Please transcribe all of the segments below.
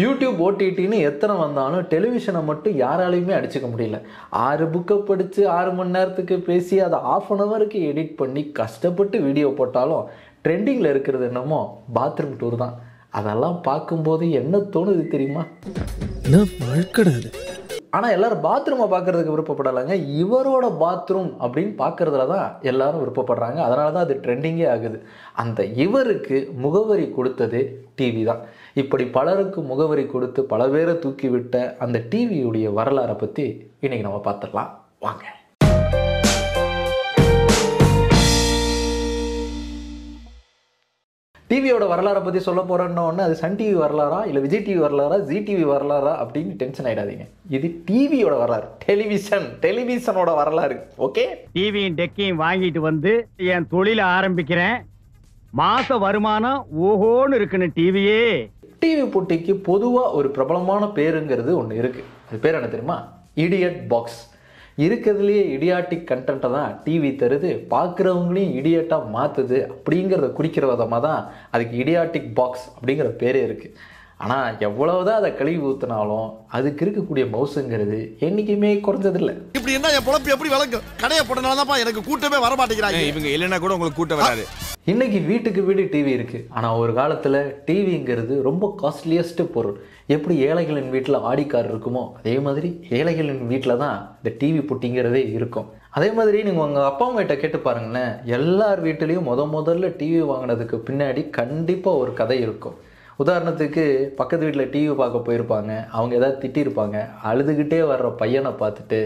YouTube OTT னு எத்தனை வந்தாலும் டெலிவிஷனை மட்டும் யாராலையுமே அடிச்சுக்க முடியல. 6 புக்கை படித்து 6 மணி நேரத்துக்கு பேசி அதை ஆஃப் அன் ஹவருக்கு எடிட் பண்ணி கஷ்டப்பட்டு வீடியோ போட்டாலும் ட்ரெண்டிங்கில் இருக்கிறது என்னமோ பாத்ரூம் டூர் தான். அதெல்லாம் பார்க்கும்போது என்ன தோணுது தெரியுமா? ஆனால் எல்லோரும் பாத்ரூமை பார்க்குறதுக்கு விருப்பப்படலைங்க, இவரோட பாத்ரூம் அப்படின்னு பார்க்குறதுல தான் எல்லோரும் விருப்பப்படுறாங்க. அதனால தான் அது ட்ரெண்டிங்கே ஆகுது. அந்த இவருக்கு முகவரி கொடுத்தது டிவி தான். இப்படி பலருக்கு முகவரி கொடுத்து பல பேரை தூக்கிவிட்ட அந்த டிவியுடைய வரலாறை பற்றி இன்றைக்கி நம்ம பார்த்துடலாம் வாங்க. டிவியோட வரலாறை பற்றி சொல்ல போகிறோன்னொன்னே அது சன் டிவி வரலாறா இல்லை விஜய் டிவி வரலாறா ஜி டிவி வரலாறா அப்படின்னு டென்ஷன் ஆகிடாதீங்க. இது டிவியோட வரலாறு, டெலிவிஷனோட வரலாறு. ஓகே, டிவியும் டெக்கையும் வாங்கிட்டு வந்து என் தொழிலை ஆரம்பிக்கிறேன். மாத வருமானம் ஓஹோன்னு இருக்குன்னு டிவியே. டிவி போட்டிக்கு பொதுவாக ஒரு பிரபலமான பேருங்கிறது ஒன்று இருக்குது. அது பேர் என்ன தெரியுமா? Idiot box. இருக்கிறதுலையே இடியாட்டிக் கண்டென்ட்டை தான் டிவி தருது, பார்க்குறவங்களையும் இடியட்டாக மாற்றுது. அப்படிங்கிறத குறிக்கிற விதமாக தான் அதுக்கு இடியாட்டிக் பாக்ஸ் அப்படிங்கிற பேரே இருக்குது. ஆனால் எவ்வளவுதான் அதை கழுவி ஊற்றினாலும் அதுக்கு இருக்கக்கூடிய மவுசுங்கிறது என்றைக்குமே குறைஞ்சதில்லை. இப்படி என்ன என் பொழப்பு எப்படி விளங்கும்? கடையை போட்டனால்தான்ப்பா எனக்கு கூட்டமே வரமாட்டேங்கிறாங்க. இவங்க இல்லைன்னா கூட உங்களுக்கு கூட்டம் வராது. இன்றைக்கி வீட்டுக்கு வீடு டிவி இருக்குது. ஆனால் ஒரு காலத்தில் டிவிங்கிறது ரொம்ப காஸ்ட்லியஸ்ட்டு பொருள். எப்படி ஏழைகளின் வீட்டில் ஆடிக்கார் இருக்குமோ அதே மாதிரி ஏழைகளின் வீட்டில் தான் இந்த டிவி புட்டிங்கிறதே இருக்கும். அதே மாதிரி நீங்கள் உங்கள் அப்பா அம்மா கிட்ட கேட்டு பாருங்களேன், எல்லார் வீட்டிலையும் முதல்ல டிவி வாங்கினதுக்கு பின்னாடி கண்டிப்பாக ஒரு கதை இருக்கும். உதாரணத்துக்கு பக்கத்து வீட்டில் டிவி பார்க்க போயிருப்பாங்க, அவங்க எதாவது திட்டிருப்பாங்க, அழுதுகிட்டே வர்ற பையனை பார்த்துட்டு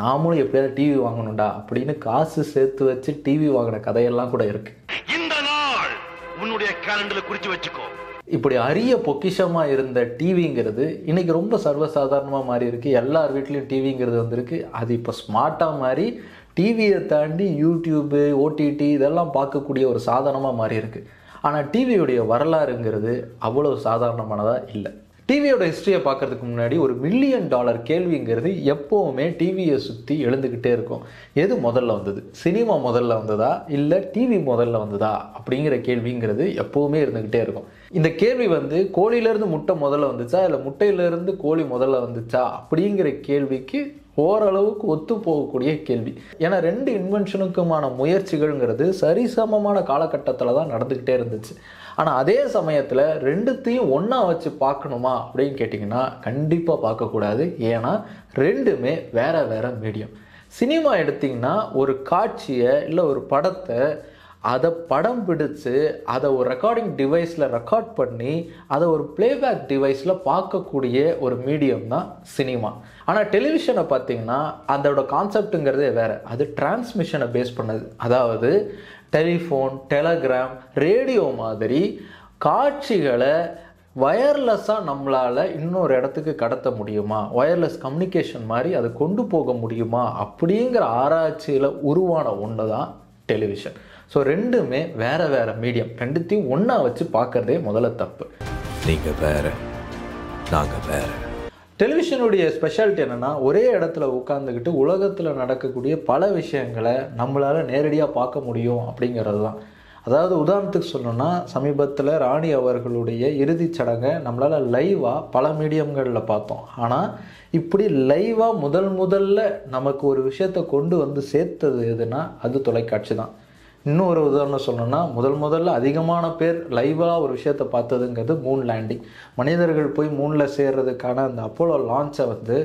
நாமளும் எப்படியாவது டிவி வாங்கணும்டா அப்படின்னு காசு சேர்த்து வச்சு டிவி வாங்கின கதையெல்லாம் கூட இருக்குது. இந்த நாள் உன்னுடைய கேலண்டரில் குறித்து வச்சுக்கோ. இப்படி அரிய பொக்கிஷமாக இருந்த டிவிங்கிறது இன்றைக்கி ரொம்ப சர்வசாதாரணமாக மாறி இருக்குது. எல்லார் வீட்லேயும் டிவிங்கிறது வந்திருக்கு. அது இப்போ ஸ்மார்ட்டாக மாறி டிவியை தாண்டி யூடியூபு ஓடிடி இதெல்லாம் பார்க்கக்கூடிய ஒரு சாதனமாக மாறி இருக்குது. ஆனால் டிவியுடைய வரலாறுங்கிறது அவ்வளோ சாதாரணமானதாக இல்லை. டிவியோட ஹிஸ்ட்ரியை பார்க்குறதுக்கு முன்னாடி ஒரு $1 மில்லியன் கேள்விங்கிறது எப்போவுமே டிவியை சுற்றி எழுந்துக்கிட்டே இருக்கும். எது முதல்ல வந்தது? சினிமா முதல்ல வந்ததா இல்லை டிவி முதல்ல வந்ததா அப்படிங்கிற கேள்விங்கிறது எப்போவுமே இருந்துக்கிட்டே இருக்கும். இந்த கேள்வி கோழியிலேருந்து முட்டை முதல்ல வந்துச்சா இல்லை முட்டையிலேருந்து கோழி முதல்ல வந்துச்சா அப்படிங்கிற கேள்விக்கு ஓரளவுக்கு ஒத்து போகக்கூடிய கேள்வி. ஏன்னா ரெண்டு இன்வென்ஷனுக்குமான முயற்சிகள்ங்கிறது சரிசமமான காலகட்டத்தில் தான் நடந்துக்கிட்டே இருந்துச்சு. ஆனால் அதே சமயத்தில் ரெண்டுத்தையும் ஒன்றா வச்சு பார்க்கணுமா அப்படின்னு கேட்டிங்கன்னா கண்டிப்பாக பார்க்கக்கூடாது. ஏன்னா ரெண்டுமே வேறு வேறு மீடியம். சினிமா எடுத்திங்கன்னா ஒரு காட்சியை இல்லை ஒரு படத்தை அதை படம் பிடிச்சு அதை ஒரு ரெக்கார்டிங் டிவைஸில் ரெக்கார்ட் பண்ணி அதை ஒரு பிளேபேக் டிவைஸில் பார்க்கக்கூடிய ஒரு மீடியம் தான் சினிமா. ஆனால் டெலிவிஷனை பார்த்திங்கன்னா அதோட கான்செப்டுங்கிறதே வேறு. அது டிரான்ஸ்மிஷனை பேஸ் பண்ணது. அதாவது டெலிஃபோன், டெலகிராம், ரேடியோ மாதிரி காட்சிகளை வயர்லெஸ்ஸாக நம்மளால் இன்னொரு இடத்துக்கு கடத்த முடியுமா, ஒயர்லெஸ் கம்யூனிகேஷன் மாதிரி அதை கொண்டு போக முடியுமா அப்படிங்கிற ஆராய்ச்சியில் உருவான ஒன்று தான் டெலிவிஷன். ஸோ ரெண்டுமே வேறு வேறு மீடியம். ரெண்டுத்தையும் ஒன்றா வச்சு பார்க்குறதே முதல்ல தப்பு. நீங்கள் வேறு நாங்கள் வேறு. டெலிவிஷனுடைய ஸ்பெஷாலிட்டி என்னென்னா ஒரே இடத்துல உட்காந்துக்கிட்டு உலகத்தில் நடக்கக்கூடிய பல விஷயங்களை நம்மளால் நேரடியாக பார்க்க முடியும் அப்படிங்கிறது தான். அதாவது உதாரணத்துக்கு சொல்லணும்னா சமீபத்தில் ராணி அவர்களுடைய இறுதிச் சடங்கை நம்மளால் லைவாக பல மீடியம்களில் பார்த்தோம். ஆனால் இப்படி லைவாக முதல்ல நமக்கு ஒரு விஷயத்தை கொண்டு வந்து சேர்த்தது எதுனா அது தொலைக்காட்சி தான். இன்னொரு உதாரணம் சொல்லணும்னா முதல்ல அதிகமான பேர் லைவாக ஒரு விஷயத்தை பார்த்ததுங்கிறது மூன் லேண்டிங். மனிதர்கள் போய் மூனில் சேர்றதுக்கான அந்த அப்போலோ லான்ச்சை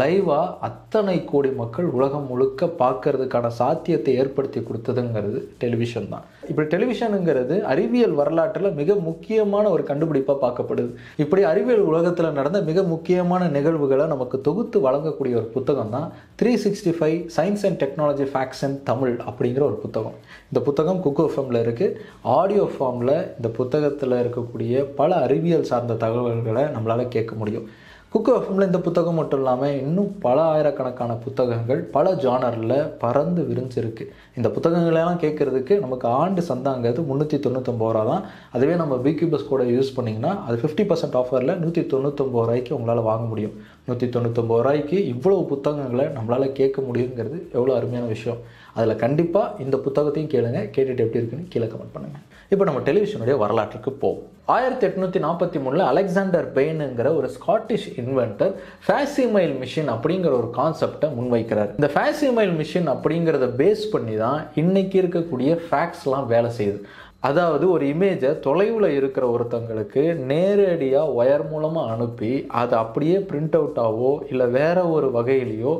லைவாக அத்தனை கோடி மக்கள் உலகம் முழுக்க பார்க்கறதுக்கான சாத்தியத்தை ஏற்படுத்தி கொடுத்ததுங்கிறது டெலிவிஷன் தான். இப்படி டெலிவிஷனுங்கிறது அறிவியல் வரலாற்றில் மிக முக்கியமான ஒரு கண்டுபிடிப்பாக பார்க்கப்படுது. இப்படி அறிவியல் உலகத்தில் நடந்த மிக முக்கியமான நிகழ்வுகளை நமக்கு தொகுத்து வழங்கக்கூடிய ஒரு புத்தகம் தான் 365 science and technology facts in Tamil அப்படிங்கிற ஒரு புத்தகம். இந்த புத்தகம் குக்கு ஃபார்மில் இருக்குது. ஆடியோ ஃபார்மில் இந்த புத்தகத்தில் இருக்கக்கூடிய பல அறிவியல் சார்ந்த தகவல்களை நம்மளால் கேட்க முடியும். குக்கு ஃபார்மில் இந்த புத்தகம் மட்டும் இல்லாமல் இன்னும் பல ஆயிரக்கணக்கான புத்தகங்கள் பல ஜானரில் பறந்து விரிஞ்சிருக்கு. இந்த புத்தகங்களெல்லாம் கேட்குறதுக்கு நமக்கு ஆண்டு சந்தாங்கிறது $399 தான். அதுவே நம்ம பிக்யூபஸ் கூட யூஸ் பண்ணிங்கன்னா அது 50% ஆஃபரில் $199 உங்களால் வாங்க முடியும். $199 இவ்வளோ புத்தகங்களை நம்மளால் கேட்க முடியுங்கிறது எவ்வளோ அருமையான விஷயம். அதில் கண்டிப்பாக இந்த புத்தகத்தையும் கேளுங்க, கேட்டுட்டு எப்படி இருக்குன்னு கீழே கமெண்ட் பண்ணுங்கள். இப்போ நம்ம டெலிவிஷனுடைய வரலாற்றுக்கு போவோம். 1843 அலெக்சாண்டர் பெயினுங்கிற ஒரு ஸ்காட்டிஷ் இன்வென்டர் ஃபேசிமைல் மிஷின் அப்படிங்கிற ஒரு கான்செப்டை முன்வைக்கிறார். இந்த ஃபேசிமைல் மிஷின் அப்படிங்கிறத பேஸ் பண்ணி தான் இன்னைக்கு இருக்கக்கூடிய ஃபேக்ஸ்லாம் வேலை செய்யுது. அதாவது ஒரு இமேஜை தொலைவில் இருக்கிற ஒருத்தங்களுக்கு நேரடியாக ஒயர் மூலமாக அனுப்பி அதை அப்படியே பிரிண்ட் அவுட்டாவோ இல்லை வேறு ஒரு வகையிலையோ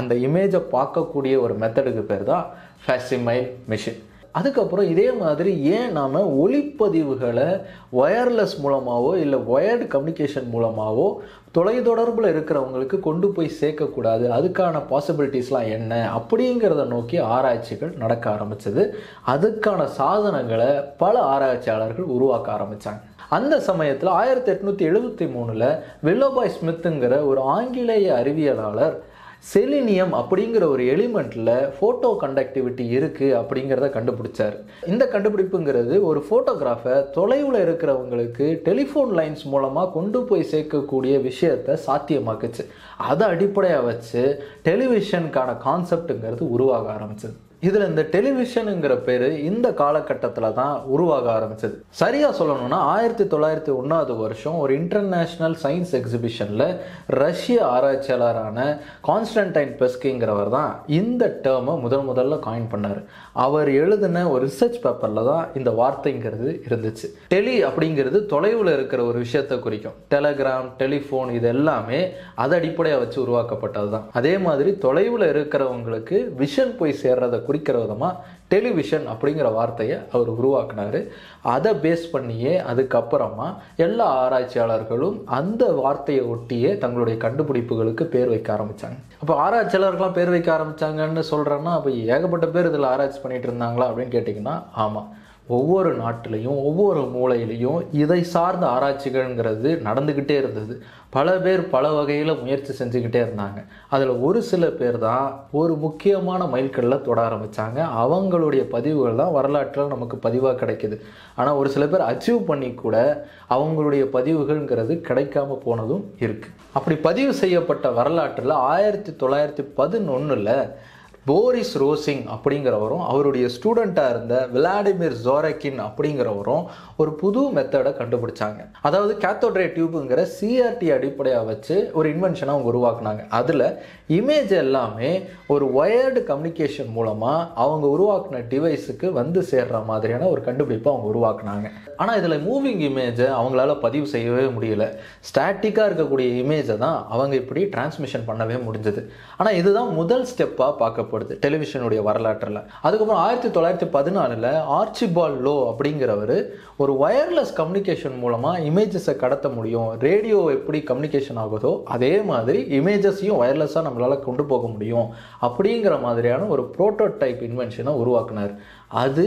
அந்த இமேஜை பார்க்கக்கூடிய ஒரு மெத்தடுக்கு பேர் தான் ஃபேசிமைல் மிஷின். அதுக்கப்புறம் இதே மாதிரி ஏன் நாம் ஒளிப்பதிவுகளை ஒயர்லெஸ் மூலமாகவோ இல்லை ஒயர்டு கம்யூனிகேஷன் மூலமாகவோ தொலைத்தொடர்பில் இருக்கிறவங்களுக்கு கொண்டு போய் சேர்க்கக்கூடாது, அதுக்கான பாசிபிலிட்டிஸ்லாம் என்ன அப்படிங்கிறத நோக்கி ஆராய்ச்சிகள் நடக்க ஆரம்பித்தது. அதுக்கான சாதனங்களை பல ஆராய்ச்சியாளர்கள் உருவாக்க ஆரம்பித்தாங்க. அந்த சமயத்தில் 1873 வில்லோபாய் ஸ்மித்துங்கிற ஒரு ஆங்கிலேய அறிவியலாளர் செலினியம் அப்படிங்கிற ஒரு எலிமெண்ட்டில் ஃபோட்டோ கண்டக்டிவிட்டி இருக்குது அப்படிங்கிறத கண்டுபிடிச்சார். இந்த கண்டுபிடிப்புங்கிறது ஒரு ஃபோட்டோகிராஃபை தொலைவில் இருக்கிறவங்களுக்கு டெலிஃபோன் லைன்ஸ் மூலமாக கொண்டு போய் சேர்க்கக்கூடிய விஷயத்தை சாத்தியமாக்குச்சு. அதை அடிப்படையாக வச்சு டெலிவிஷனுக்கான கான்செப்டுங்கிறது உருவாக ஆரம்பிச்சது. இதில் இந்த டெலிவிஷனுங்கிற பேர் இந்த காலகட்டத்தில் தான் உருவாக ஆரம்பிச்சது. சரியாக சொல்லணும்னா 1901 ஒரு இன்டர்நேஷ்னல் சயின்ஸ் எக்ஸிபிஷனில் ரஷ்ய ஆராய்ச்சியாளரான கான்ஸ்டன்டைன் பெஸ்கிங்கிறவர் தான் இந்த டேர்மை முதல்ல காயின் பண்ணார். அவர் எழுதின ஒரு ரிசர்ச் பேப்பரில் தான் இந்த வார்த்தைங்கிறது இருந்துச்சு. டெலி அப்படிங்கிறது தொலைவில் இருக்கிற ஒரு விஷயத்தை குறிக்கும். டெலகிராம், டெலிஃபோன் இது எல்லாமே அதை அடிப்படையாக வச்சு உருவாக்கப்பட்டது தான். அதே மாதிரி தொலைவில் இருக்கிறவங்களுக்கு விஷன் போய் சேர்றதை குறிக்கிற விதமாக டெலிவிஷன் அப்படிங்கிற வார்த்தையை அவர் உருவாக்குனார். அதை பேஸ் பண்ணியே அதுக்கப்புறமா எல்லா ஆராய்ச்சியாளர்களும் அந்த வார்த்தையை ஒட்டியே தங்களுடைய கண்டுபிடிப்புகளுக்கு பேர் வைக்க ஆரம்பித்தாங்க. அப்போ ஆராய்ச்சியாளர்கள்லாம் பேர் வைக்க ஆரம்பித்தாங்கன்னு சொல்கிறேன்னா அப்போ ஏகப்பட்ட பேர் இதில் ஆராய்ச்சி பண்ணிகிட்டு இருந்தாங்களா அப்படின்னு கேட்டிங்கன்னா ஆமாம், ஒவ்வொரு நாட்டிலையும் ஒவ்வொரு மூலையிலையும் இதை சார்ந்த ஆராய்ச்சிகள்ங்கிறது நடந்துக்கிட்டே இருந்தது. பல பேர் பல வகையில் முயற்சி செஞ்சுக்கிட்டே இருந்தாங்க. அதில் ஒரு சில பேர் தான் ஒரு முக்கியமான மைல்கல்லில் தொட ஆரம்பித்தாங்க. அவங்களுடைய பதிவுகள் தான் வரலாற்றில் நமக்கு பதிவாக கிடைக்கிது. ஆனால் ஒரு சில பேர் அச்சீவ் பண்ணி கூட அவங்களுடைய பதிவுகள்ங்கிறது கிடைக்காம போனதும் இருக்குது. அப்படி பதிவு செய்யப்பட்ட வரலாற்றில் 1911 போரிஸ் ரோசிங் அப்படிங்கிறவரும் அவருடைய ஸ்டூடெண்ட்டாக இருந்த விளாடிமிர் ஜோரக்கின் அப்படிங்கிறவரும் ஒரு புது மெத்தடை கண்டுபிடிச்சாங்க. அதாவது கேத்தோட் ரே டியூபுங்கிற சிஆர்டி அடிப்படையாக வச்சு ஒரு இன்வென்ஷனை அவங்க உருவாக்குனாங்க. அதில் இமேஜ் எல்லாமே ஒரு ஒயர்டு கம்யூனிகேஷன் மூலமாக அவங்க உருவாக்கின டிவைஸுக்கு வந்து சேர்கிற மாதிரியான ஒரு கண்டுபிடிப்பை அவங்க உருவாக்குனாங்க. ஆனால் இதில் மூவிங் இமேஜை அவங்களால பதிவு செய்யவே முடியல. ஸ்டாட்டிக்காக இருக்கக்கூடிய இமேஜை தான் அவங்க இப்படி டிரான்ஸ்மிஷன் பண்ணவே முடிஞ்சது. ஆனால் இதுதான் முதல் ஸ்டெப்பாக பார்க்க டெலிவிஷனுடைய வரலாற்றில். அதுக்கப்புறம் 1914 ஆர்ச்சிபால்ட் லோ அப்படிங்கிறவர் ஒரு ஒயர்லெஸ் கம்யூனிகேஷன் மூலமாக இமேஜஸை கடத்த முடியும். ரேடியோ எப்படி கம்யூனிகேஷன் ஆகுதோ அதே மாதிரி இமேஜஸையும் ஒயர்லெஸ்ஸாக நம்மளால் கொண்டு போக முடியும் அப்படிங்கிற மாதிரியான ஒரு புரோட்டோடைப் இன்வென்ஷனை உருவாக்குனார். அது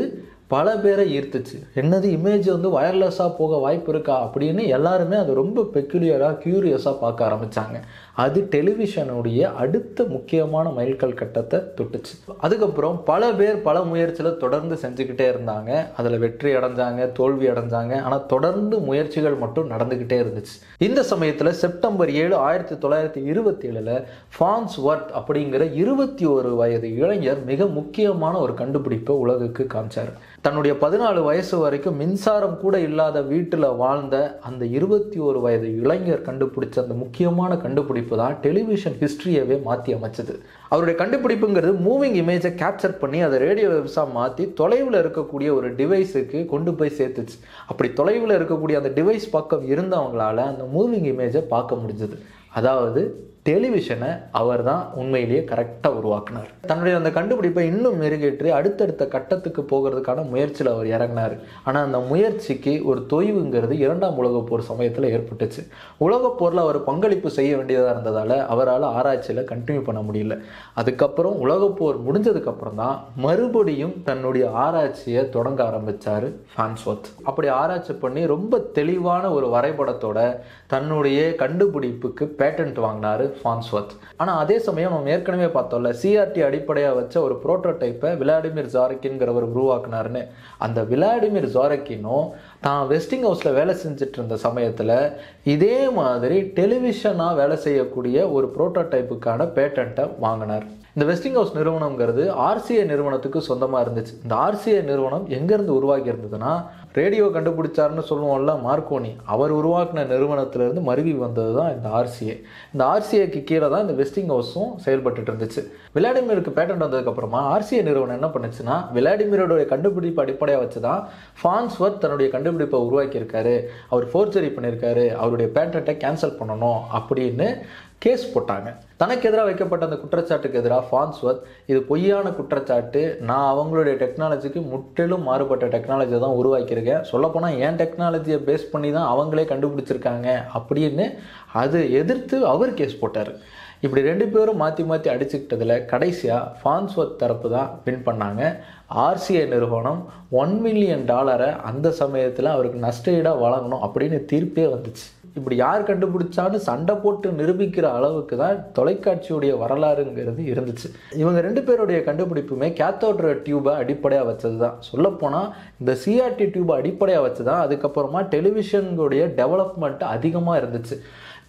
பல பேரை ஈர்த்துச்சு. என்னது இமேஜ் வந்து ஒயர்லெஸ்ஸாக போக வாய்ப்பு இருக்கா அப்படின்னு எல்லாருமே அது ரொம்ப பெக்யூலியராக க்யூரியஸாக பார்க்க ஆரம்பித்தாங்க. அது டெலிவிஷனுடைய அடுத்த முக்கியமான மைல்கல் கட்டத்தை தொட்டுச்சு. அதுக்கப்புறம் பல பேர் பல முயற்சியில் தொடர்ந்து செஞ்சுக்கிட்டே இருந்தாங்க. அதில் வெற்றி அடைஞ்சாங்க, தோல்வி அடைஞ்சாங்க. ஆனால் தொடர்ந்து முயற்சிகள் மட்டும் நடந்துக்கிட்டே இருந்துச்சு. இந்த சமயத்தில் செப்டம்பர் 7, 1927 ஃபார்ன்ஸ்வொர்த் அப்படிங்கிற 21 வயது இளைஞர் மிக முக்கியமான ஒரு கண்டுபிடிப்பை உலகுக்கு காமிச்சார். தன்னுடைய 14 வயசு வரைக்கும் மின்சாரம் கூட இல்லாத வீட்டில் வாழ்ந்த அந்த 21 வயது இளைஞர் கண்டுபிடிச்ச அந்த முக்கியமான கண்டுபிடிப்பு தான் டெலிவிஷன் ஹிஸ்ட்ரியவே மாற்றி அமைச்சது. அவருடைய கண்டுபிடிப்புங்கிறது மூவிங் இமேஜை கேப்சர் பண்ணி அதை ரேடியோ வேவ்ஸாக மாற்றி தொலைவில் இருக்கக்கூடிய ஒரு டிவைஸுக்கு கொண்டு போய் சேர்த்துச்சு. அப்படி தொலைவில் இருக்கக்கூடிய அந்த டிவைஸ் பக்கம் இருந்தவங்களால் அந்த மூவிங் இமேஜை பார்க்க முடிஞ்சது. அதாவது டெலிவிஷனை அவர் தான் உண்மையிலேயே கரெக்டாக உருவாக்குனார். தன்னுடைய அந்த கண்டுபிடிப்பை இன்னும் மெருகேற்றி அடுத்தடுத்த கட்டத்துக்கு போகிறதுக்கான முயற்சியில் அவர் இறங்கினார். ஆனால் அந்த முயற்சிக்கு ஒரு தொய்வுங்கிறது 2ஆம் உலகப் போர் சமயத்தில் ஏற்பட்டுச்சு. உலகப் போரில் அவர் பங்களிப்பு செய்ய வேண்டியதாக இருந்ததால் அவரால் ஆராய்ச்சியில் கண்டினியூ பண்ண முடியல. அதுக்கப்புறம் உலகப்போர் முடிஞ்சதுக்கப்புறம் தான் மறுபடியும் தன்னுடைய ஆராய்ச்சியை தொடங்க ஆரம்பித்தார் ஃபார்ன்ஸ்வொர்த். அப்படி ஆராய்ச்சி பண்ணி ரொம்ப தெளிவான ஒரு வரைபடத்தோட தன்னுடைய கண்டுபிடிப்புக்கு பேட்டன்ட் வாங்கினார் ஃபார்ன்ஸ்வொர்த். ஆனால் அதே சமயம் நம்ம ஏற்கனவே பார்த்தோம்ல சிஆர்டி அடிப்படையாக வச்ச ஒரு புரோட்டோடைப்பை விளாடிமிர் ஜோரக்கின்கிறவர் உருவாக்குனார்னு. அந்த விளாடிமிர் ஜோரக்கினும் தான் வெஸ்டிங் ஹவுஸில் வேலை செஞ்சுட்டு இருந்த சமயத்தில் இதே மாதிரி டெலிவிஷனாக வேலை செய்யக்கூடிய ஒரு புரோட்டோடைப்புக்கான பேட்டண்ட்டை வாங்கினார். இந்த வெஸ்டிங் ஹவுஸ் நிறுவனம்ங்கிறது RCA நிறுவனத்துக்கு சொந்தமாக இருந்துச்சு. இந்த RCA நிறுவனம் எங்கேருந்து உருவாக்கி இருந்ததுன்னா, ரேடியோ கண்டுபிடிச்சாருன்னு சொல்லுவோம்ல மார்க்கோனி, அவர் உருவாக்கின நிறுவனத்திலேருந்து மருவி வந்தது தான் இந்த RCA. இந்த RCAக்கு கீழே தான் இந்த வெஸ்டிங் ஹவுஸும் செயல்பட்டு இருந்துச்சு. விளாடிமிருக்கு பேட்டன்ட் வந்ததுக்கப்புறமா RCA நிறுவனம் என்ன பண்ணுச்சுன்னா, விளாடிமிரோடைய கண்டுபிடிப்பு அடிப்படையாக வச்சு தான் ஃபார்ன்ஸ்வொர்த் தன்னுடைய கண்டுபிடிப்பை உருவாக்கியிருக்காரு, அவர் ஃபோர்ஜரி பண்ணியிருக்காரு, அவருடைய பேட்டன்ட்டை கேன்சல் பண்ணணும் அப்படின்னு கேஸ் போட்டாங்க. தனக்கு எதிராக வைக்கப்பட்ட அந்த குற்றச்சாட்டுக்கு எதிராக ஃபார்ன்ஸ்வொர்த், இது பொய்யான குற்றச்சாட்டு, நான் அவங்களுடைய டெக்னாலஜிக்கு முற்றிலும் மாறுபட்ட டெக்னாலஜியை தான் உருவாக்கியிருக்கேன், சொல்லப்போனால் என் டெக்னாலஜியை பேஸ் பண்ணி தான் அவங்களே கண்டுபிடிச்சிருக்காங்க அப்படின்னு அது எதிர்த்து அவர் கேஸ் போட்டார். இப்படி ரெண்டு பேரும் மாற்றி மாற்றி அடிச்சுக்கிட்டதில் கடைசியாக ஃபார்ன்ஸ்வொர்த் தரப்பு தான் வின் பண்ணாங்க. RCA நிறுவனம் $1 மில்லியன் அந்த சமயத்தில் அவருக்கு நஷ்டஈடாக வழங்கணும் அப்படின்னு தீர்ப்பே வந்துச்சு. இப்படி யார் கண்டுபிடிச்சான்னு சண்டை போட்டு நிரூபிக்கிற அளவுக்கு தான் தொலைக்காட்சியுடைய வரலாறுங்கிறது இருந்துச்சு. இவங்க ரெண்டு பேருடைய கண்டுபிடிப்புமே கேத்தோட்ரு டியூபை அடிப்படையாக வச்சது தான். சொல்லப்போனால் இந்த CRT டியூபை அடிப்படையாக வச்சு தான் அதுக்கப்புறமா டெலிவிஷனுடைய டெவலப்மெண்ட் அதிகமாக இருந்துச்சு.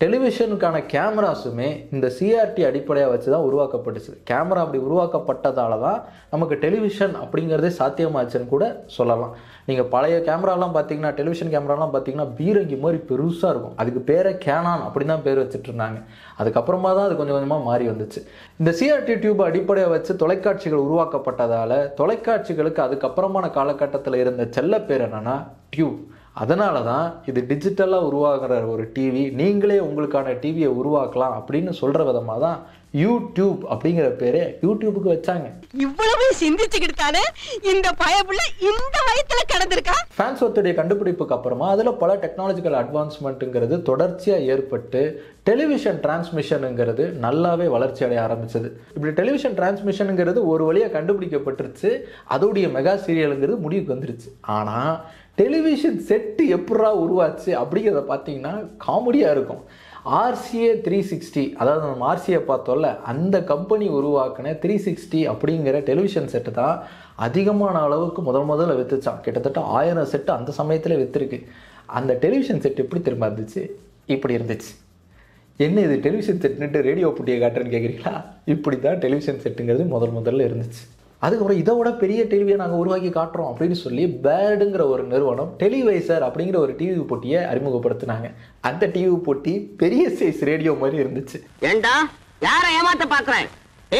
டெலிவிஷனுக்கான கேமராஸுமே இந்த CRT அடிப்படையாக வச்சு தான் உருவாக்கப்பட்டுச்சு. கேமரா அப்படி உருவாக்கப்பட்டதால தான் நமக்கு டெலிவிஷன் அப்படிங்கிறதே சாத்தியமாச்சுன்னு கூட சொல்லலாம். நீங்கள் பழைய கேமராலாம் பார்த்தீங்கன்னா, டெலிவிஷன் கேமராலாம் பார்த்தீங்கன்னா பீரங்கி மாதிரி பெருசாக இருக்கும். அதுக்கு பேரை கேனான் அப்படின்னு தான் பேர் வச்சுட்டு இருந்தாங்க. அதுக்கப்புறமா தான் அது கொஞ்சம் கொஞ்சமாக மாறி வந்துச்சு. இந்த CRT டியூப் அடிப்படையாக வச்சு தொலைக்காட்சிகள் உருவாக்கப்பட்டதால் தொலைக்காட்சிகளுக்கு அதுக்கப்புறமான காலகட்டத்தில் இருந்த செல்ல பேர் என்னென்னா டியூப். அதனால தான் இது டிஜிட்டலாக உருவாகிற ஒரு டிவி, நீங்களே உங்களுக்கான டிவியை உருவாக்கலாம் அப்படின்னு சொல்கிற விதமாக தான் யூடியூப் அப்படிங்கிற பேரே யூடியூபுக்கு வச்சாங்க. இவ்வளவு சிந்திச்சுக்கிட்டாலே இந்த பயப்புள்ள இந்த வயசுல கடந்திருக்கா. ஃபார்ன்ஸ்வொர்த்துடைய கண்டுபிடிப்புக்கு அப்புறமா அதில் பல டெக்னாலஜிக்கல் அட்வான்ஸ்மெண்ட்டுங்கிறது தொடர்ச்சியாக ஏற்பட்டு டெலிவிஷன் டிரான்ஸ்மிஷனுங்கிறது நல்லாவே வளர்ச்சி அடைய ஆரம்பிச்சது. இப்படி டெலிவிஷன் டிரான்ஸ்மிஷனுங்கிறது ஒரு வழியாக கண்டுபிடிக்கப்பட்டுருச்சு, அதோடைய மெகா சீரியலுங்கிறது முடிவுக்கு வந்துருச்சு. ஆனால் டெலிவிஷன் செட்டு எப்படா உருவாச்சு அப்படிங்கிறத பார்த்தீங்கன்னா காமெடியாக இருக்கும். RCA 360, அதாவது நம்ம RCA பார்த்தோம்ல, அந்த கம்பெனி உருவாக்கின 360 அப்படிங்கிற டெலிவிஷன் செட்டு தான் அதிகமான அளவுக்கு முதல்ல விற்றுச்சான். கிட்டத்தட்ட 1000 செட்டு அந்த சமயத்தில் விற்றுருக்கு. அந்த டெலிவிஷன் செட் எப்படி திரும்ப இருந்துச்சு, இப்படி இருந்துச்சு. என்ன இது டெலிவிஷன் செட்டுன்ட்டு ரேடியோ போட்டியை காட்டுறேன்னு கேட்குறீங்களா? இப்படி தான் டெலிவிஷன் செட்டுங்கிறது முதல்ல இருந்துச்சு. அதுக்கப்புறம் இதை விட பெரிய டிவியை நாங்கள் உருவாக்கி காட்டுறோம் அப்படின்னு சொல்லி பேர்டுங்கிற ஒரு நிறுவனம் டெலிவைசர் அப்படிங்கிற ஒரு டிவி போட்டியை அறிமுகப்படுத்தினாங்க. அந்த டிவி போட்டி பெரிய சைஸ் ரேடியோ மாதிரி இருந்துச்சு. ஏண்டா யாரை ஏமாத்த பார்க்குறேன்,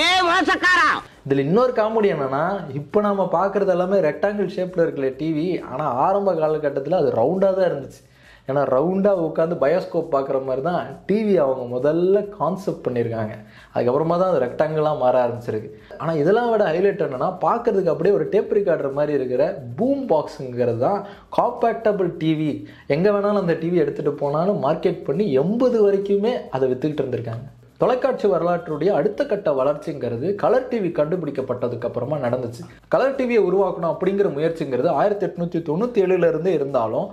ஏ மோசக்காரா. இதில் இன்னொரு காமெடி என்னென்னா, இப்போ நம்ம பார்க்குறது எல்லாமே ரெக்டாங்கிள் ஷேப்பில் இருக்கிற டிவி, ஆனால் ஆரம்ப காலகட்டத்தில் அது ரவுண்டாக தான் இருந்துச்சு. ஏன்னா ரவுண்டாக உட்காந்து பயோஸ்கோப் பார்க்குற மாதிரி தான் டிவி அவங்க முதல்ல கான்செப்ட் பண்ணியிருக்காங்க. அதுக்கப்புறமா தான் அது ரெக்டாங்கிளாக மாற ஆரம்பிச்சிருக்கு. ஆனால் இதெல்லாம் விட ஹைலைட் என்னென்னா, பார்க்குறதுக்கு அப்படியே ஒரு டேப் ரெக்கார்டர் மாதிரி இருக்கிற பூம் பாக்ஸுங்கிறது தான் காம்பேக்டபிள் டிவி. எங்கே வேணாலும் அந்த டிவி எடுத்துகிட்டு போனாலும் மார்க்கெட் பண்ணி 80 வரைக்குமே அதை விற்றுக்கிட்டு இருந்திருக்காங்க. தொலைக்காட்சி வரலாற்றுடைய அடுத்த கட்ட வளர்ச்சிங்கிறது கலர் டிவி கண்டுபிடிக்கப்பட்டதுக்கு அப்புறமா நடந்துச்சு. கலர் டிவியை உருவாக்கணும் அப்படிங்கிற முயற்சிங்கிறது 1897லேருந்து இருந்தாலும்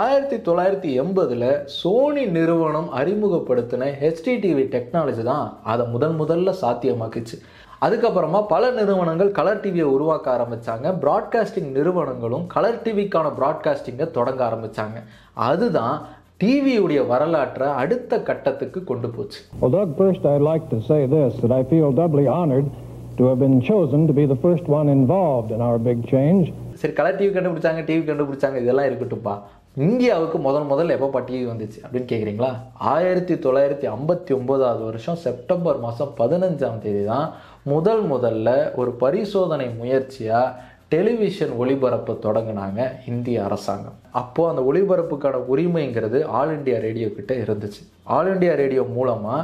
1980ல் சோனி நிறுவனம் அறிமுகப்படுத்தின HDTV டெக்னாலஜி தான் அதை முதல்ல சாத்தியமாக்குச்சு. அதுக்கப்புறமா பல நிறுவனங்கள் கலர் டிவியை உருவாக்க ஆரம்பித்தாங்க. ப்ராட்காஸ்டிங் நிறுவனங்களும் கலர் டிவிக்கான ப்ராட்காஸ்டிங்கை தொடங்க ஆரம்பித்தாங்க. அதுதான் டிவியுடைய வரலாற்றை அடுத்த கட்டத்துக்கு கொண்டு போச்சு. Although first I'd like to say this, that I feel doubly honored to have been chosen to be the first one involved in our big change. சரி, கலர் டிவி கண்டுபிடிச்சாங்க, டிவி கண்டுபிடிச்சாங்க, இதெல்லாம் இருக்கட்டும்பா. இந்தியாவுக்கு முதல்ல எப்போ டிவி வந்துச்சு அப்படின்னு கேட்குறீங்களா? 1959 செப்டம்பர் மாதம் 15ஆம் தேதி தான் முதல்ல ஒரு பரிசோதனை முயற்சியாக டெலிவிஷன் ஒளிபரப்பை தொடங்கினாங்க இந்திய அரசாங்கம். அப்போது அந்த ஒளிபரப்புக்கான உரிமைங்கிறது ஆல் இண்டியா ரேடியோ கிட்ட இருந்துச்சு. ஆல் இண்டியா ரேடியோ மூலமாக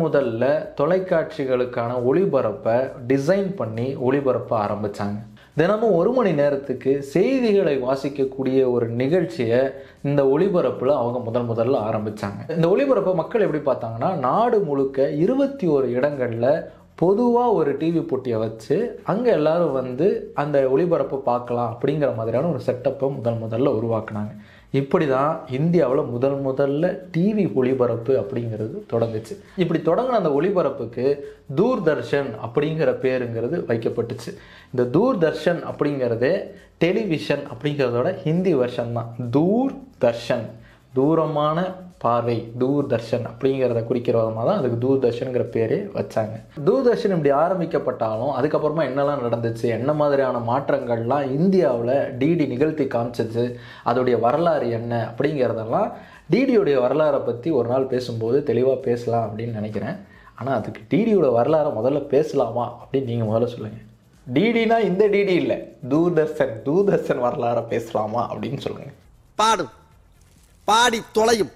முதல்ல தொலைக்காட்சிகளுக்கான ஒளிபரப்பை டிசைன் பண்ணி ஒளிபரப்ப ஆரம்பித்தாங்க. தினமும் 1 மணி நேரத்துக்கு செய்திகளை வாசிக்கக்கூடிய ஒரு நிகழ்ச்சியை இந்த ஒளிபரப்பில் அவங்க முதல்ல ஆரம்பித்தாங்க. இந்த ஒளிபரப்பை மக்கள் எப்படி பார்த்தாங்கன்னா, நாடு முழுக்க 21 இடங்களில் பொதுவாக ஒரு டிவி போட்டியை வச்சு அங்கே எல்லோரும் அந்த ஒளிபரப்பை பார்க்கலாம் அப்படிங்கிற மாதிரியான ஒரு செட்டப்பை முதல்ல உருவாக்குனாங்க. இப்படி தான் இந்தியாவில் முதல்ல டிவி ஒளிபரப்பு அப்படிங்கிறது தொடங்குச்சு. இப்படி தொடங்கின அந்த ஒளிபரப்புக்கு தூர்தர்ஷன் அப்படிங்கிற பேருங்கிறது வைக்கப்பட்டுச்சு. இந்த தூர்தர்ஷன் அப்படிங்கிறதே டெலிவிஷன் அப்படிங்கிறதோட ஹிந்தி வெர்ஷன் தான். தூர்தர்ஷன், தூரமான பார்வை, தூர்தர்ஷன் அப்படிங்கிறத குறிக்கிற விதமாக தான் அதுக்கு தூர்தர்ஷனுங்கிற பேரே வச்சாங்க. தூர்தர்ஷன் இப்படி ஆரம்பிக்கப்பட்டாலும் அதுக்கப்புறமா என்னெல்லாம் நடந்துச்சு, என்ன மாதிரியான மாற்றங்கள்லாம் இந்தியாவில் டிடி நிகழ்த்தி காமிச்சிச்சு, அதோடைய வரலாறு என்ன அப்படிங்கிறதெல்லாம் டிடியோடைய வரலாறை பற்றி ஒரு நாள் பேசும்போது தெளிவாக பேசலாம் அப்படின்னு நினைக்கிறேன். ஆனால் அதுக்கு டிடியோட வரலாறை முதல்ல பேசலாமா அப்படின்னு நீங்கள் முதல்ல சொல்லுங்கள். டிடினா இந்த டிடி இல்லை, தூர்தர்ஷன். தூர்தர்ஷன் வரலாறை பேசலாமா அப்படின்னு சொல்லுங்கள். பாடும் பாடி தொலையும்.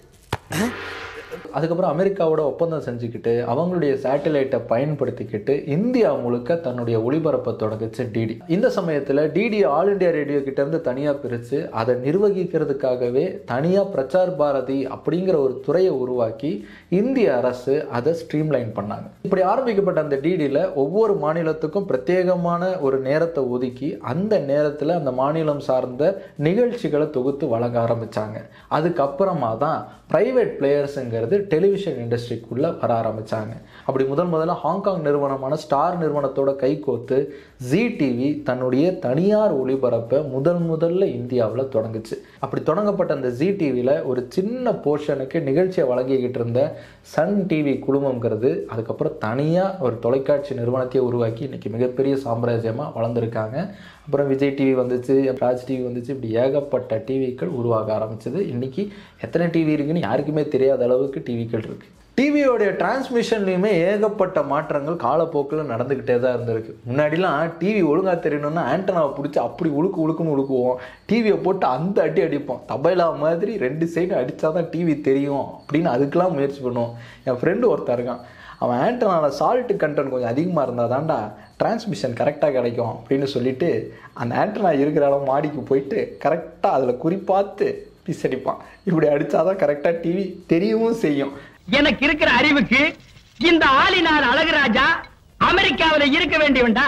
அதுக்கப்புறம் அமெரிக்காவோட ஒப்பந்தம் செஞ்சுக்கிட்டு அவங்களுடைய சேட்டலைட்டை பயன்படுத்திக்கிட்டு இந்தியா முழுக்க தன்னுடைய ஒளிபரப்பை தொடங்குச்சு டிடி. இந்த சமயத்தில் டிடி ஆல் இண்டியா ரேடியோ கிட்டேருந்து தனியாக பிரித்து அதை நிர்வகிக்கிறதுக்காகவே தனியாக பிரச்சார் பாரதி அப்படிங்கிற ஒரு துறையை உருவாக்கி இந்திய அரசு அதை ஸ்ட்ரீம்லைன் பண்ணாங்க. இப்படி ஆரம்பிக்கப்பட்ட அந்த டிடியில் ஒவ்வொரு மாநிலத்துக்கும் பிரத்யேகமான ஒரு நேரத்தை ஒதுக்கி அந்த நேரத்தில் அந்த மாநிலம் சார்ந்த நிகழ்ச்சிகளை தொகுத்து வழங்க ஆரம்பித்தாங்க. அதுக்கப்புறமா தான் பிரைவேட் பிளேயர்ஸுங்கிறது டெலிவிஷன் இண்டஸ்ட்ரிக்குள்ளே வர ஆரம்பித்தாங்க. அப்படி முதல் முதல்ல ஹாங்காங் நிறுவனமான ஸ்டார் நிறுவனத்தோட கைகோர்த்து ஜி டிவி தன்னுடைய தனியார் ஒளிபரப்பை முதல்ல இந்தியாவில் தொடங்குச்சு. அப்படி தொடங்கப்பட்ட அந்த ஜி டிவியில் ஒரு சின்ன போர்ஷனுக்கு நிகழ்ச்சியை வழங்கிக்கிட்டு இருந்த சன் டிவி குழுமங்கிறது அதுக்கப்புறம் தனியாக ஒரு தொலைக்காட்சி நிறுவனத்தையே உருவாக்கி இன்றைக்கி மிகப்பெரிய சாம்ராஜ்யமாக வளர்ந்துருக்காங்க. அப்புறம் விஜய் டிவி வந்துச்சு, ராஜ் டிவி வந்துச்சு, இப்படி ஏகப்பட்ட டிவிக்கள் உருவாக ஆரம்பிச்சது. இன்றைக்கி எத்தனை டிவி இருக்குன்னு யாருக்குமே தெரியாத அளவுக்கு டிவிக்கள் இருக்குது. டிவியோடைய டிரான்ஸ்மிஷன்லையுமே ஏகப்பட்ட மாற்றங்கள் காலப்போக்கில் நடந்துக்கிட்டே தான் இருந்திருக்கு. முன்னாடிலாம் டிவி ஒழுங்காக தெரியணும்னா ஆண்டனாவை பிடிச்சி அப்படி உழுக்குன்னு உழுக்குவோம், டிவியை போட்டு அந்த அடி அடிப்போம், தபைலா மாதிரி ரெண்டு சைடு அடித்தா தான் டிவி தெரியும் அப்படின்னு அதுக்கெலாம் முயற்சி பண்ணுவோம். என் ஃப்ரெண்டு ஒருத்தர் இருக்கான், அவன் ஆண்டனாவில் சால்ட்டு கண்டென்ட் கொஞ்சம் அதிகமாக இருந்தால் தாண்டா டிரான்ஸ்மிஷன் கரெக்டாக கிடைக்கும் அப்படின்னு சொல்லிவிட்டு அந்த ஆண்டனா இருக்கிற அளவு மாடிக்கு போயிட்டு கரெக்டாக அதில் குறிப்பாத்து பீஸ் அடிப்பான். இப்படி அடித்தாதான் கரெக்டாக டிவி தெரியவும் செய்யும். எனக்கு இருக்கிற அறிவுக்கு இந்த ஆளினார் அழகுராஜா அமெரிக்காவில் இருக்க வேண்டியவன்டா.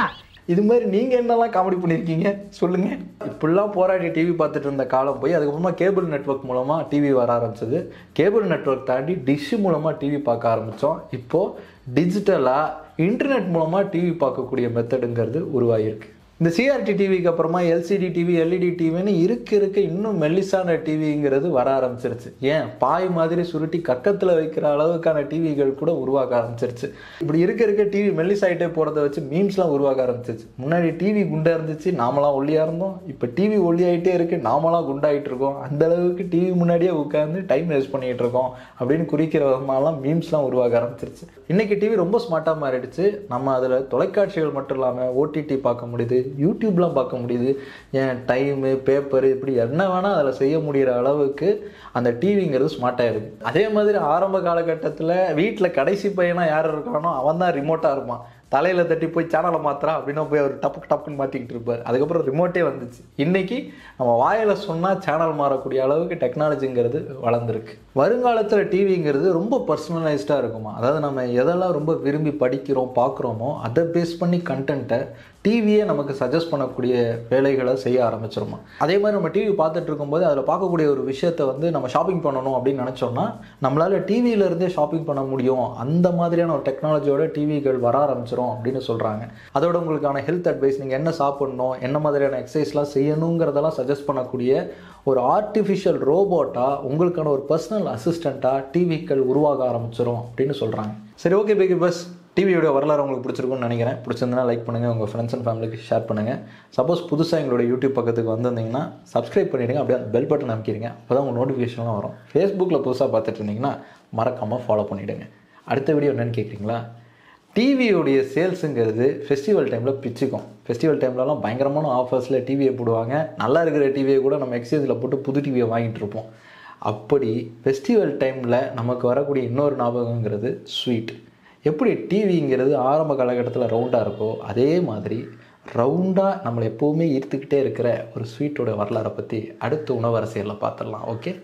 இது மாதிரி நீங்கள் என்னெல்லாம் காமெடி பண்ணியிருக்கீங்க சொல்லுங்கள். இப்படிலாம் போராடி டிவி பார்த்துட்டு இருந்த காலம் போய் அதுக்கப்புறமா கேபிள் நெட்வொர்க் மூலமாக டிவி வர ஆரம்பிச்சது. கேபிள் நெட்வொர்க் தாண்டி டிஷ் மூலமாக டிவி பார்க்க ஆரம்பித்தோம். இப்போது டிஜிட்டலாக இன்டர்நெட் மூலமாக டிவி பார்க்கக்கூடிய மெத்தடுங்கிறது உருவாகியிருக்கு. இந்த சிஆர்டி டிவிக்கு அப்புறமா எல்சிடி டிவி, எல்இடி டிவின்னு இருக்க இன்னும் மெல்லிசான டிவிங்கிறது வர ஆரம்பிச்சிருச்சு. ஏன் பாய் மாதிரி சுருட்டி கக்கத்தில் வைக்கிற அளவுக்கான டிவிகள் கூட உருவாக்க ஆரம்பிச்சிருச்சு. இப்படி இருக்க டிவி மெல்லிசாயிட்டே போகிறத வச்சு மீம்ஸ்லாம் உருவாக்க ஆரம்பிச்சிருச்சு. முன்னாடி டிவி குண்டாக இருந்துச்சு, நாமலாம் ஒல்லியாக இருந்தோம். இப்போ டிவி ஒல்லியாகிட்டே இருக்குது, நாமலாம் குண்டாகிட்டு இருக்கோம். அந்தளவுக்கு டிவி முன்னாடியே உட்காந்து டைம் வேஸ்ட் பண்ணிகிட்டு இருக்கோம் அப்படின்னு குறிக்கிற விதமாலாம் மீம்ஸ்லாம் உருவாக்க ஆரம்பிச்சிருச்சு. இன்றைக்கி டிவி ரொம்ப ஸ்மார்ட்டாக மாறிடுச்சு. நம்ம அதில் தொலைக்காட்சிகள் மட்டும் இல்லாமல் ஓடிடி பார்க்க முடியுது, யூடியூப்லாம் பார்க்க முடியுது. ஏன் டைமு பேப்பர் இப்படி என்ன வேணால் அதில் செய்ய முடிகிற அளவுக்கு அந்த டிவிங்கிறது ஸ்மார்ட்டாக இருக்குது. அதே மாதிரி ஆரம்ப காலகட்டத்தில் வீட்டில் கடைசி பையனாக யார் இருக்கானோ அவன் தான் ரிமோட்டாக இருப்பான். தலையில் தட்டி போய் சேனலை மாத்திரா அப்படின்னா போய் அவர் டப்புன்னு மாற்றிக்கிட்டு இருப்பார். அதுக்கப்புறம் ரிமோட்டே வந்துச்சு. இன்றைக்கி நம்ம வாயில் சொன்னால் சேனல் மாறக்கூடிய அளவுக்கு டெக்னாலஜிங்கிறது வளர்ந்துருக்கு. வருங்காலத்தில் டிவிங்கிறது ரொம்ப பர்சனலைஸ்டாக இருக்குமா, அதாவது நம்ம எதெல்லாம் ரொம்ப விரும்பி படிக்கிறோம் பார்க்குறோமோ அதை பேஸ் பண்ணி கண்டென்ட்டை டிவியே நமக்கு சஜஸ்ட் பண்ணக்கூடிய வேலைகளை செய்ய ஆரம்பிச்சிருமா. அதே மாதிரி நம்ம டிவி பார்த்துட்டு இருக்கும்போது அதில் பார்க்கக்கூடிய ஒரு விஷயத்தை வந்து நம்ம ஷாப்பிங் பண்ணணும் அப்படின்னு நினச்சோன்னா நம்மளால் டிவியிலேருந்தே ஷாப்பிங் பண்ண முடியும். அந்த மாதிரியான ஒரு டெக்னாலஜியோட டிவிகள் வர ஆரம்பிச்சிடும் அப்படின்னு சொல்கிறாங்க. அதோட உங்களுக்கான ஹெல்த் அட்வைஸ், நீங்கள் என்ன சாப்பிட்ணும், என்ன மாதிரியான எக்ஸசைஸ்லாம் செய்யணுங்கிறதெல்லாம் சஜஸ்ட் பண்ணக்கூடிய ஒரு ஆர்டிஃபிஷியல் ரோபோட்டாக, உங்களுக்கான ஒரு பர்சனல் அசிஸ்டண்ட்டாக டிவிகள் உருவாக ஆரம்பிச்சிடும் அப்படின்னு சொல்கிறாங்க. சரி, ஓகே பேக்கி பஸ், டிவியோட வரலாறு உங்களுக்கு பிடிச்சிருக்குன்னு நினைக்கிறேன். பிடிச்சிருந்தனா லைக் பண்ணுங்கள், உங்கள் ஃப்ரெண்ட்ஸ் அண்ட் ஃபேமிலிக்கு ஷேர் பண்ணுங்கள். சப்போஸ் புதுசாக எங்களோட யூடியூப் பக்கத்துக்கு வந்திருந்தீங்கன்னா சப்ஸ்கிரைப் பண்ணிவிடுங்க, அப்படியே அந்த பெல் பட்டன் அமைக்கிறீங்க, அப்போ தான் உங்கள் நோட்டிஃபிகேஷன்லாம் வரும். ஃபேஸ்புக்கில் புதுசாக பார்த்துட்டு இருந்தீங்கன்னா மறக்காமல் ஃபாலோ பண்ணிவிடுங்க. அடுத்த வீடியோ என்னென்னு கேட்குறீங்களா, டிவியோடைய சேல்ஸுங்கிறது ஃபெஸ்டிவல் டைமில் பிச்சுக்கும். ஃபெஸ்டிவல் டைம்லலாம் பயங்கரமான ஆஃபர்ஸில் டிவியை போடுவாங்க. நல்லா இருக்கிற டிவியை கூட நம்ம எக்ஸ்சேஞ்சில் போட்டு புது டிவியை வாங்கிட்டு இருப்போம். அப்படி ஃபெஸ்டிவல் டைமில் நமக்கு வரக்கூடிய இன்னொரு ஞாபகங்கிறது ஸ்வீட். எப்படி டிவிங்கிறது ஆரம்ப காலகட்டத்தில் ரவுண்டாக இருக்கோ அதே மாதிரி ரவுண்டாக நம்மளை எப்போவுமே ஈர்த்துக்கிட்டே இருக்கிற ஒரு ஸ்வீட்டோட வரலாறை பற்றி அடுத்த உணவரசியலில் பார்த்துடலாம். ஓகே.